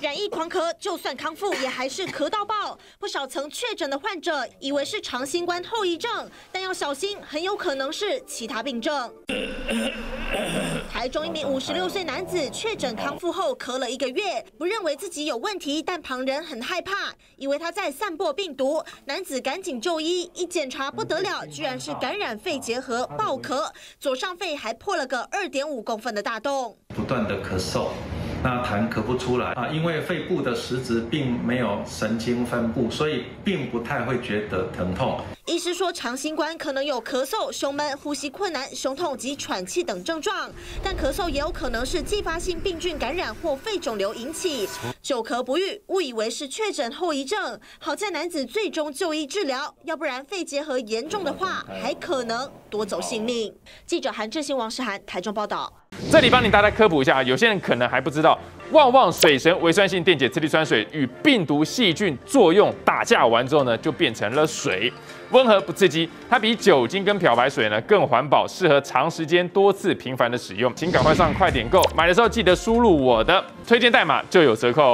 染疫狂咳，就算康复也还是咳到爆。不少曾确诊的患者以为是长新冠后遗症，但要小心，很有可能是其他病症。台中一名56岁男子确诊康复后咳了1个月，不认为自己有问题，但旁人很害怕，以为他在散播病毒。男子赶紧就医，一检查不得了，居然是感染肺结核爆咳，左上肺还破了个2.5公分的大洞，不断的咳嗽。 那痰咳不出来啊，因为肺部的实质并没有神经分布，所以并不太会觉得疼痛。医师说，长新冠可能有咳嗽、胸闷、呼吸困难、胸痛及喘气等症状，但咳嗽也有可能是继发性病菌感染或肺肿瘤引起。久咳不愈，误以为是确诊后遗症，好在男子最终就医治疗，要不然肺结核严重的话，还可能夺走性命。记者韩志兴、王世涵，台中报道。 这里帮你大家科普一下，有些人可能还不知道，旺旺水神微酸性电解次氯酸水与病毒细菌作用打架完之后呢，就变成了水，温和不刺激，它比酒精跟漂白水呢更环保，适合长时间多次频繁的使用。请赶快上快点购，买的时候记得输入我的推荐代码就有折扣哦。